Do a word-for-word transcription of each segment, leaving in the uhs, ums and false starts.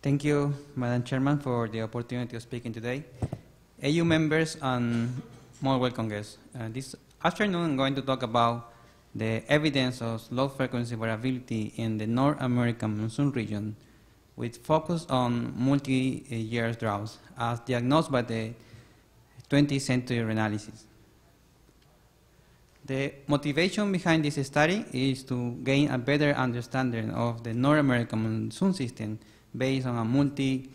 Thank you, Madam Chairman, for the opportunity of speaking today. A U members and more welcome guests. Uh, this afternoon I'm going to talk about the evidence of low-frequency variability in the North American monsoon region with focus on multi-year droughts as diagnosed by the twentieth century analysis. The motivation behind this study is to gain a better understanding of the North American monsoon system based on a multi,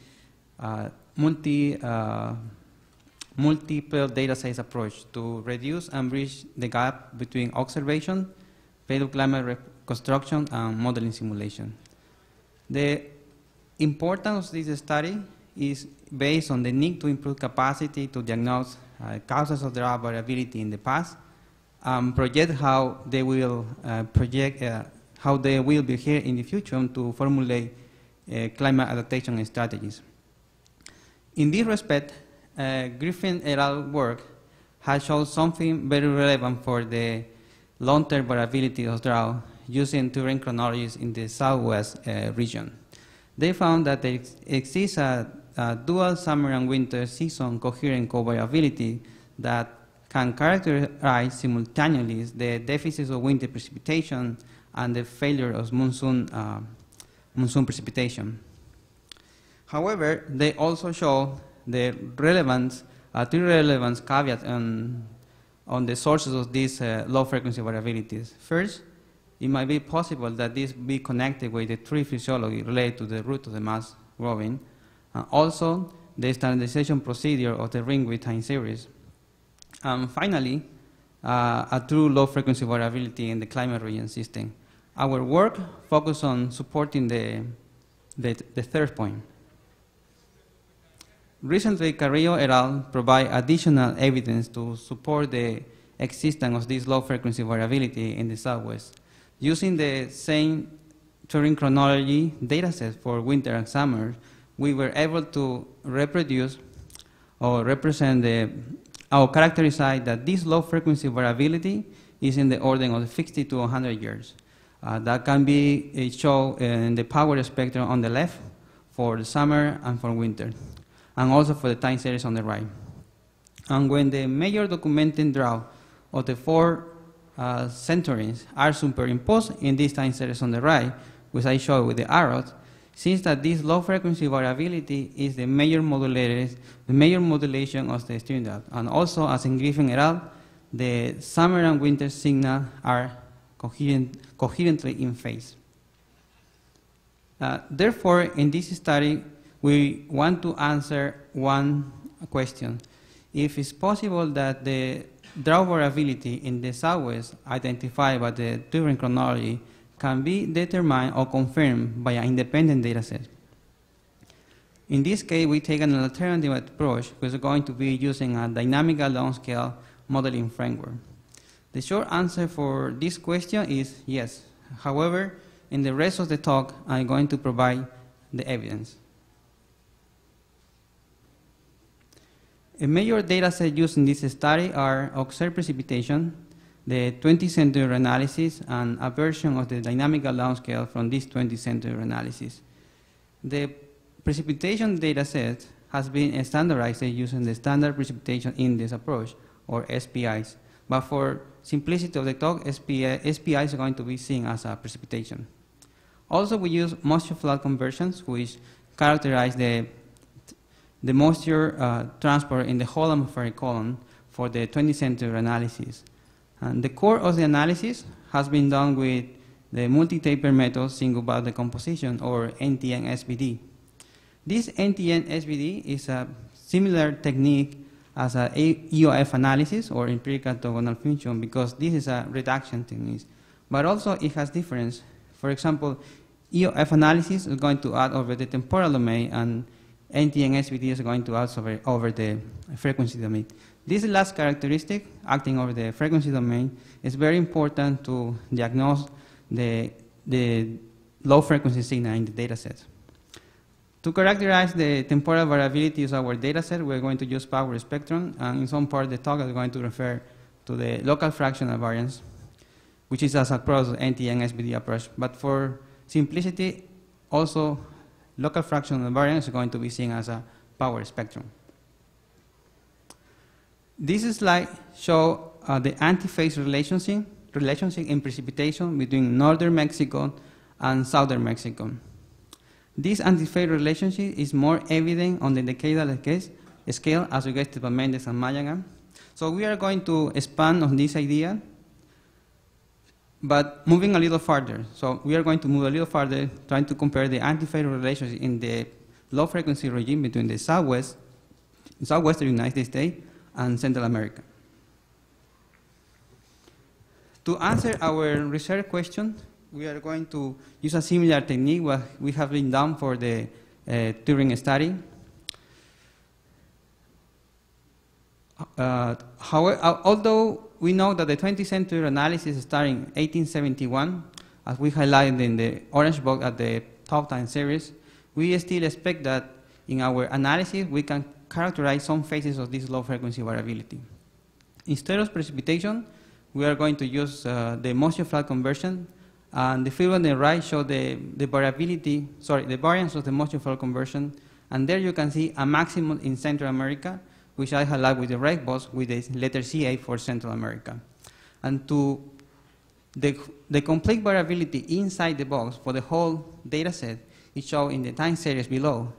uh, multi, uh, multiple data sets approach to reduce and bridge the gap between observation, paleoclimate reconstruction, and modeling simulation. The importance of this study is based on the need to improve capacity to diagnose uh, causes of drought variability in the past and project how they will uh, project uh, how they will be here in the future and to formulate uh, climate adaptation strategies. In this respect, Uh, Griffin et al. Work has shown something very relevant for the long-term variability of drought using Turing chronologies in the southwest uh, region. They found that there ex exists a, a dual summer and winter season coherent covariability that can characterize simultaneously the deficits of winter precipitation and the failure of monsoon, uh, monsoon precipitation. However, they also show the relevance, uh, three relevance caveats on, on the sources of these uh, low-frequency variabilities. First, it might be possible that this be connected with the tree physiology related to the root of the mass growing, and also the standardization procedure of the ringweed time series. And finally, uh, a true low-frequency variability in the climate region system. Our work focuses on supporting the, the, the third point. Recently, Carrillo et al. Provide additional evidence to support the existence of this low-frequency variability in the Southwest using the same Turing chronology dataset for winter and summer. We were able to reproduce or represent the or characterize that this low-frequency variability is in the order of sixty to one hundred years. Uh, that can be shown in the power spectrum on the left for the summer and for winter, and also for the time series on the right. And when the major documented drought of the four uh, centuries are superimposed in this time series on the right, which I show with the arrows, since that this low-frequency variability is the major modulator, the major modulation of the stream drought. And also, as in Griffin et al., the summer and winter signals are coherent, coherently in phase. Uh, therefore, in this study, we want to answer one question. If it's possible that the drought variability in the Southwest identified by the Turing chronology can be determined or confirmed by an independent dataset. In this case, we take an alternative approach, which is going to be using a dynamical downscale modeling framework. The short answer for this question is yes. However, in the rest of the talk, I'm going to provide the evidence. A major data set used in this study are observed precipitation, the twentieth century analysis, and a version of the dynamical downscale from this twentieth century analysis. The precipitation data set has been standardized using the Standard Precipitation Index approach, or S P Is. But for simplicity of the talk, S P I is going to be seen as a precipitation. Also, we use moisture flood conversions, which characterize the the moisture uh, transport in the whole atmospheric column for the twentieth century analysis. And the core of the analysis has been done with the multi-taper method single bulk decomposition, or N T N S V D. This N T N S V D is a similar technique as an E O F analysis, or empirical orthogonal function, because this is a reduction technique. But also it has difference. For example, E O F analysis is going to add over the temporal domain, and N T N S V D is going to add over, over the frequency domain. This last characteristic, acting over the frequency domain, is very important to diagnose the, the low-frequency signal in the data set. To characterize the temporal variability of our data set, we're going to use power spectrum, and in some part of the talk I'm going to refer to the local fractional variance, which is as a product of N T N S V D approach. But for simplicity, also local fractional variance is going to be seen as a power spectrum. This slide shows uh, the antiphase relationship, relationship in precipitation between northern Mexico and southern Mexico. This antiphase relationship is more evident on the decadal case, scale as suggested by Méndez and Magaña. So we are going to expand on this idea, but moving a little farther. So we are going to move a little farther, trying to compare the antiphase relationship in the low frequency regime between the southwest, southwestern United States and Central America. To answer our research question, we are going to use a similar technique what we have been done for the uh, Turing study. Uh, how, uh, although we know that the twentieth century analysis starting eighteen seventy-one, as we highlighted in the orange box at the top time series, we still expect that in our analysis we can characterize some phases of this low frequency variability. Instead of precipitation, we are going to use uh, the motion flat conversion, and the figure on the right shows the, the variability, sorry, the variance of the motion flat conversion, and there you can see a maximum in Central America, which I highlight with the red box with the letter C A for Central America. And to the, the complete variability inside the box for the whole data set is shown in the time series below,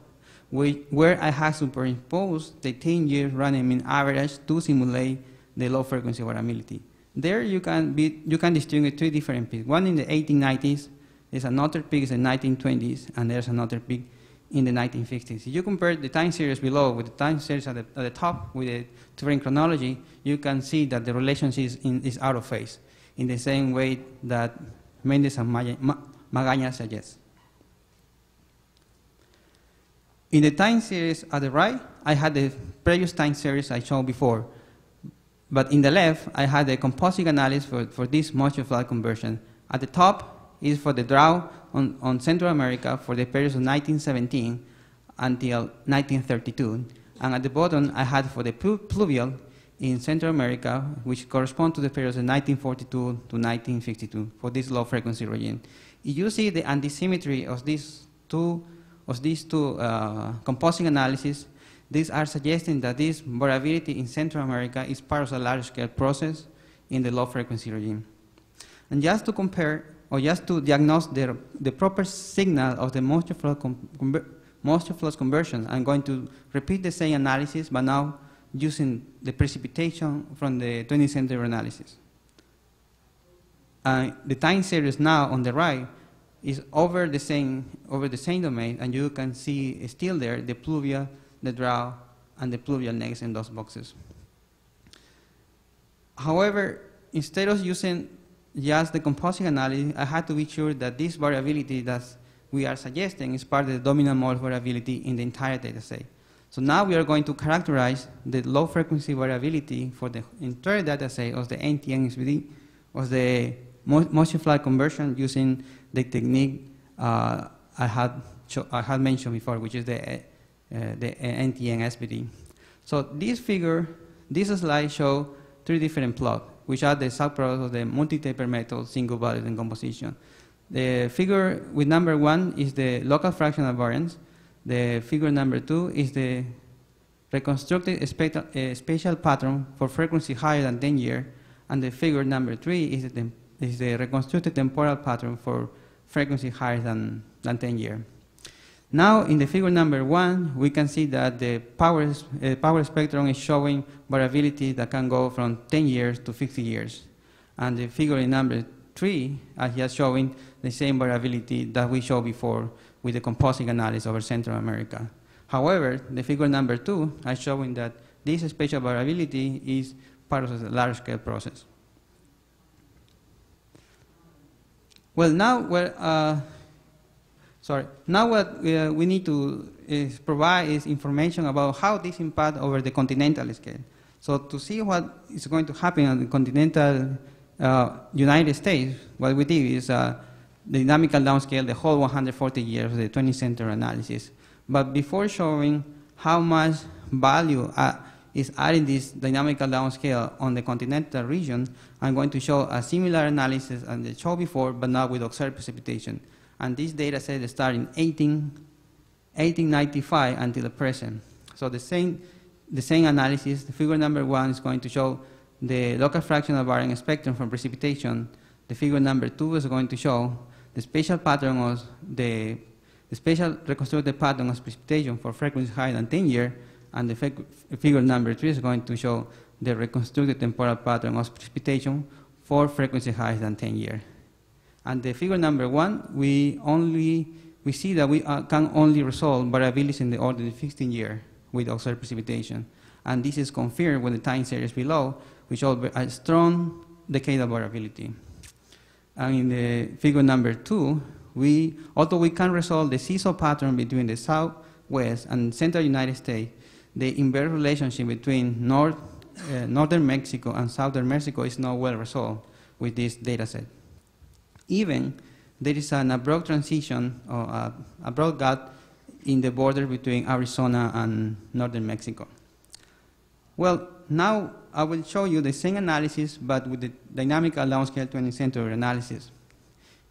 where I have superimposed the ten year running mean average to simulate the low frequency variability. There you can, be, you can distinguish three different peaks. One in the eighteen nineties, there's another peak in the nineteen twenties, and there's another peak in the nineteen fifties. If you compare the time series below with the time series at the, at the top with the Turing chronology, you can see that the relationship is, in, is out of phase, in the same way that Méndez and Magaña suggests. In the time series at the right, I had the previous time series I showed before. But in the left, I had a composite analysis for, for this motion flat conversion. At the top is for the drought on, on Central America for the periods of nineteen seventeen until nineteen thirty-two. And at the bottom, I had for the plu pluvial in Central America, which correspond to the periods of nineteen forty-two to nineteen fifty-two for this low frequency regime. You see the antisymmetry of these two of these two uh, composite analyses. These are suggesting that this variability in Central America is part of a large-scale process in the low-frequency regime. And just to compare, or just to diagnose the, the proper signal of the moisture flow, moisture flow conversion, I'm going to repeat the same analysis, but now using the precipitation from the twentieth century analysis. Uh, the time series now on the right is over the same over the same domain, and you can see still there the pluvial, the drought, and the pluvial next in those boxes. However, instead of using just the composite analysis, I had to be sure that this variability that we are suggesting is part of the dominant mode variability in the entire data set. So now we are going to characterize the low frequency variability for the entire data set of the N T N S V D of the motion flat conversion using the technique uh, I, had I had mentioned before, which is the, uh, the N T N S V D. So this figure, this slide shows three different plots, which are the subproducts of the multi-taper method, single value decomposition. The figure with number one is the local fractional variance. The figure number two is the reconstructed uh, spatial pattern for frequency higher than ten year, and the figure number three is the is the reconstructed temporal pattern for frequency higher than, than ten year. Now, in the figure number one, we can see that the power, uh, power spectrum is showing variability that can go from ten years to fifty years. And the figure in number three is just showing the same variability that we showed before with the composite analysis over Central America. However, the figure number two is showing that this spatial variability is part of the large-scale process. Well, now, well, uh, sorry. Now what uh, we need to is provide is information about how this impacts over the continental scale. So to see what is going to happen on the continental uh, United States, what we did is uh, dynamical downscale the whole one hundred forty years of the twentieth century analysis. But before showing how much value uh, is adding this dynamical downscale on the continental region, I'm going to show a similar analysis as the show before, but now with observed precipitation. And this data set started in 18, eighteen ninety-five until the present. So the same, the same analysis, the figure number one is going to show the local fractional variance spectrum from precipitation. The figure number two is going to show the spatial pattern of the, the spatial reconstructed pattern of precipitation for frequencies higher than ten years, and the figure number three is going to show the reconstructed temporal pattern of precipitation for frequencies higher than ten years. And the figure number one, we only we see that we uh, can only resolve variability in the order of fifteen years with observed precipitation, and this is confirmed with the time series below, which shows a strong decadal variability. And in the figure number two, we, although we can resolve the seesaw pattern between the southwest and central United States, the inverse relationship between north, uh, northern Mexico and southern Mexico is not well resolved with this data set. Even there is an abrupt transition or a, a broad gap in the border between Arizona and northern Mexico. Well, now I will show you the same analysis, but with the dynamic allowance scale twentieth century analysis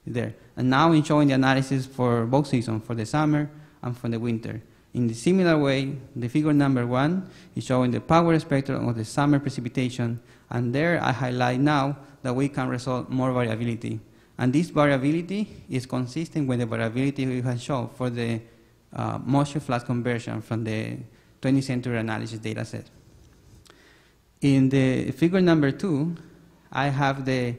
there. And now I'm showing the analysis for both seasons, for the summer and for the winter. In the similar way, the figure number one is showing the power spectrum of the summer precipitation, and there I highlight now that we can resolve more variability. And this variability is consistent with the variability we have shown for the uh, moisture flux conversion from the twentieth century analysis data set. In the figure number two, I have the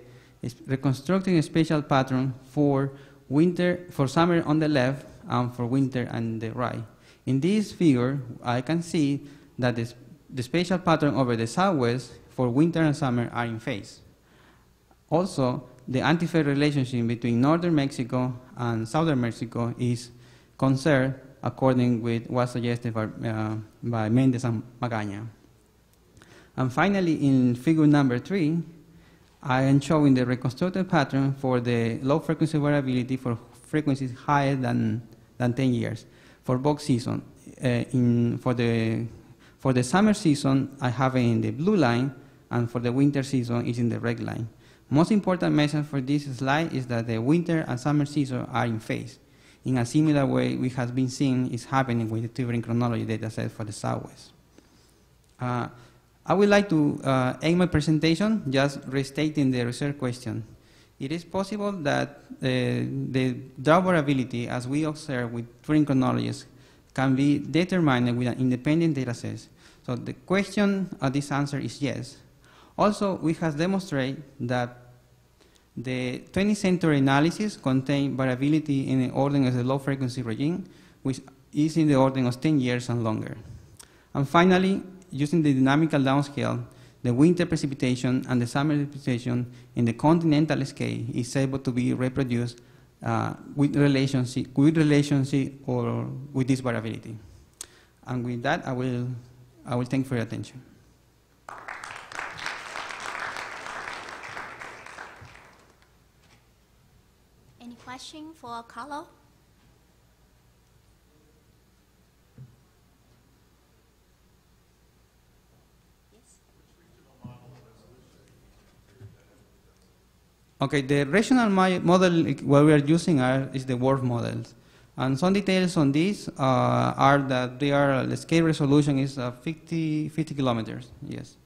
reconstructing a spatial pattern for winter, for summer on the left, and for winter on the right. In this figure, I can see that this, the spatial pattern over the southwest for winter and summer are in phase. Also, the antiphase relationship between northern Mexico and southern Mexico is conserved according with what suggested by, uh, by Méndez and Magaña. And finally, in figure number three, I am showing the reconstructed pattern for the low frequency variability for frequencies higher than, than ten years for both seasons. Uh, in, for, the, for the summer season, I have it in the blue line, and for the winter season, it's in the red line. Most important message for this slide is that the winter and summer season are in phase. In a similar way, we have been seeing is happening with the Tubering chronology data set for the Southwest. Uh, I would like to uh, end my presentation just restating the research question. It is possible that uh, the drought variability, as we observe with Turing chronologies, can be determined with an independent data set. So the question of this answer is yes. Also, we have demonstrated that the twentieth century analysis contains variability in the order of the low frequency regime, which is in the order of ten years and longer. And finally, using the dynamical downscale, the winter precipitation and the summer precipitation in the continental scale is able to be reproduced uh, with relationship, with relationship or with this variability. And with that, I will, I will thank you for your attention. Any question for Carlo? Okay, the rational model what we are using are, is the Worf models. And some details on these uh, are that they are, the scale resolution is uh, fifty kilometers, yes.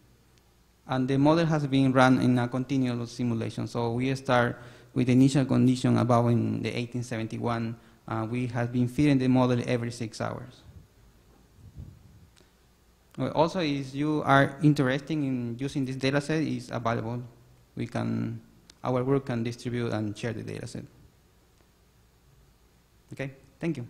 And the model has been run in a continuous simulation. So we start with the initial condition about in the eighteen seventy-one. Uh, we have been feeding the model every six hours. Also, if you are interested in using this data set, it's available. We can... Our work can distribute and share the data set. Okay, thank you.